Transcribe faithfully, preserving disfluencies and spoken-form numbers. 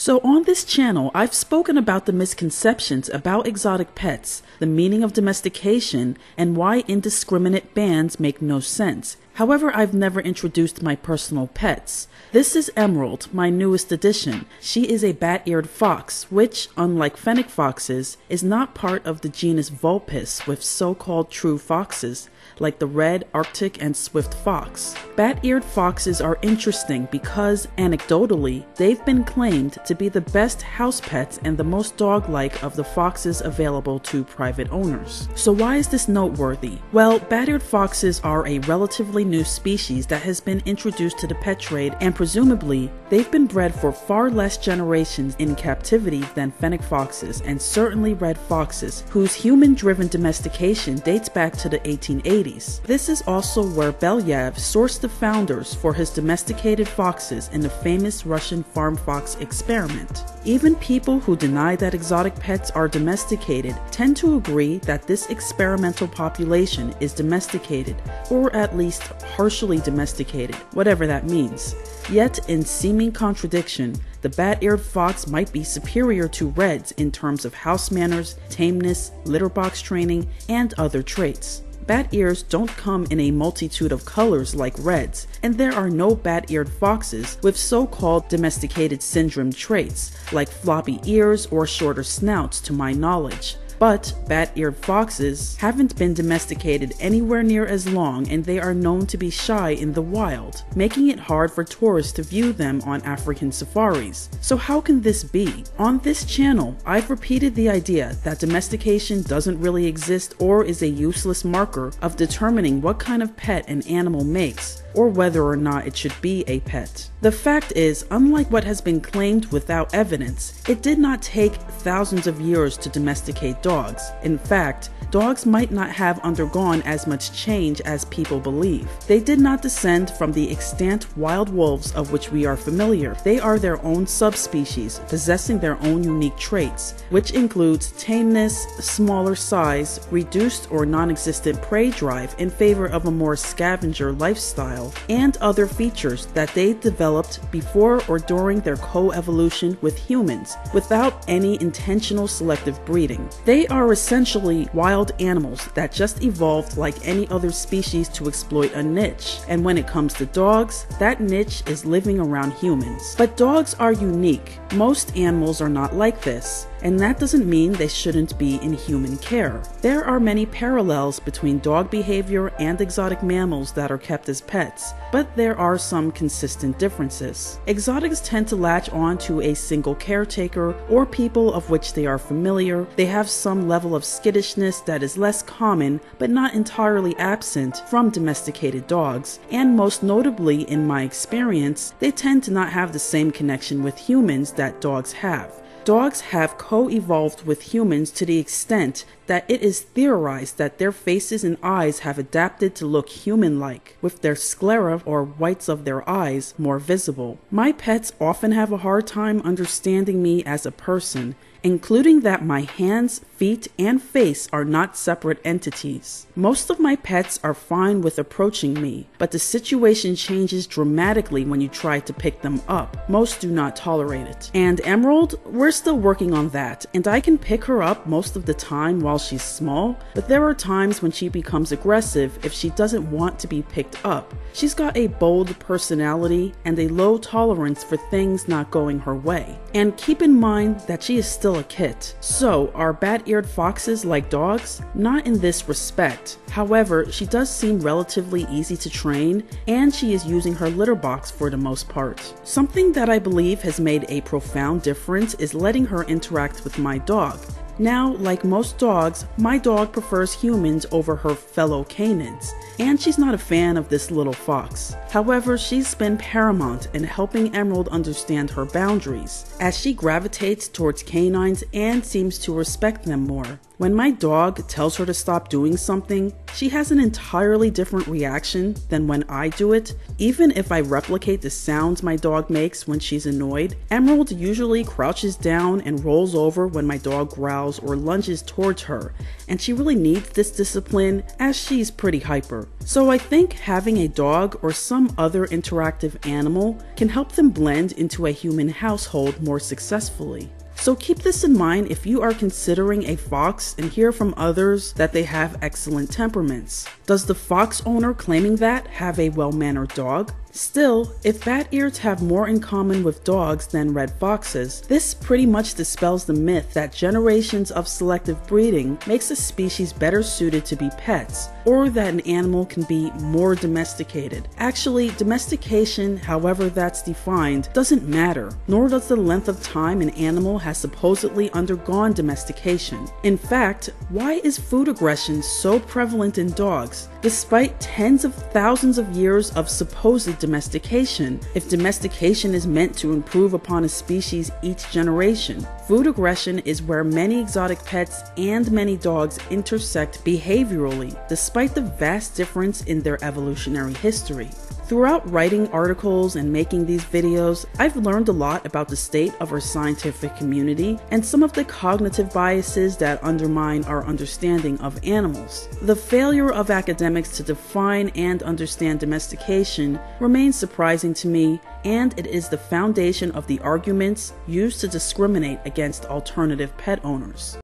So on this channel, I've spoken about the misconceptions about exotic pets, the meaning of domestication, and why indiscriminate bans make no sense. However, I've never introduced my personal pets. This is Emerald, my newest addition. She is a bat-eared fox, which, unlike fennec foxes, is not part of the genus Vulpes with so-called true foxes, like the red, Arctic, and swift fox. Bat-eared foxes are interesting because, anecdotally, they've been claimed to be the best house pets and the most dog-like of the foxes available to private owners. So why is this noteworthy? Well, bat-eared foxes are a relatively new species that has been introduced to the pet trade, and presumably they've been bred for far less generations in captivity than fennec foxes and certainly red foxes, whose human-driven domestication dates back to the eighteen eighties. This is also where Belyaev sourced the founders for his domesticated foxes in the famous Russian farm fox experiment. Even people who deny that exotic pets are domesticated tend to agree that this experimental population is domesticated, or at least partially domesticated, whatever that means. Yet, in seeming contradiction, the bat-eared fox might be superior to reds in terms of house manners, tameness, litter box training, and other traits. Bat-ears don't come in a multitude of colors like reds, and there are no bat-eared foxes with so-called domesticated syndrome traits, like floppy ears or shorter snouts to my knowledge. But bat-eared foxes haven't been domesticated anywhere near as long, and they are known to be shy in the wild, making it hard for tourists to view them on African safaris. So how can this be? On this channel, I've repeated the idea that domestication doesn't really exist or is a useless marker of determining what kind of pet an animal makes, or whether or not it should be a pet. The fact is, unlike what has been claimed without evidence, it did not take thousands of years to domesticate dogs. In fact, dogs might not have undergone as much change as people believe. They did not descend from the extant wild wolves of which we are familiar. They are their own subspecies, possessing their own unique traits, which includes tameness, smaller size, reduced or non-existent prey drive in favor of a more scavenger lifestyle, and other features that they developed before or during their co-evolution with humans, without any intentional selective breeding. They are essentially wild animals that just evolved like any other species to exploit a niche. And when it comes to dogs, that niche is living around humans. But dogs are unique. Most animals are not like this. And that doesn't mean they shouldn't be in human care. There are many parallels between dog behavior and exotic mammals that are kept as pets, but there are some consistent differences. Exotics tend to latch on to a single caretaker or people of which they are familiar. They have some level of skittishness that is less common, but not entirely absent from domesticated dogs, and most notably, in my experience, they tend to not have the same connection with humans that dogs have. Dogs have co-evolved with humans to the extent that it is theorized that their faces and eyes have adapted to look human-like, with their sclera or whites of their eyes more visible. My pets often have a hard time understanding me as a person, including that my hands, feet, and face are not separate entities. Most of my pets are fine with approaching me, but the situation changes dramatically when you try to pick them up. Most do not tolerate it. And Emerald, we're still working on that, and I can pick her up most of the time while she's small, but there are times when she becomes aggressive if she doesn't want to be picked up. She's got a bold personality and a low tolerance for things not going her way. And keep in mind that she is still a kit. So, are bat-eared foxes like dogs? Not in this respect. However, she does seem relatively easy to train, and she is using her litter box for the most part. Something that I believe has made a profound difference is letting her interact with my dog. Now, like most dogs, my dog prefers humans over her fellow canines, and she's not a fan of this little fox. However, she's been paramount in helping Emerald understand her boundaries, as she gravitates towards canines and seems to respect them more. When my dog tells her to stop doing something, she has an entirely different reaction than when I do it. Even if I replicate the sounds my dog makes when she's annoyed, Emerald usually crouches down and rolls over when my dog growls or lunges towards her, and she really needs this discipline as she's pretty hyper. So I think having a dog or some other interactive animal can help them blend into a human household more successfully. So keep this in mind if you are considering a fox and hear from others that they have excellent temperaments. Does the fox owner claiming that have a well-mannered dog? Still, if bat-eared have more in common with dogs than red foxes, this pretty much dispels the myth that generations of selective breeding makes a species better suited to be pets, or that an animal can be more domesticated. Actually, domestication, however that's defined, doesn't matter, nor does the length of time an animal has supposedly undergone domestication. In fact, why is food aggression so prevalent in dogs, despite tens of thousands of years of supposed domestication, if domestication is meant to improve upon a species each generation? Food aggression is where many exotic pets and many dogs intersect behaviorally, despite the vast difference in their evolutionary history. Throughout writing articles and making these videos, I've learned a lot about the state of our scientific community and some of the cognitive biases that undermine our understanding of animals. The failure of academics to define and understand domestication remains surprising to me, and it is the foundation of the arguments used to discriminate against alternative pet owners.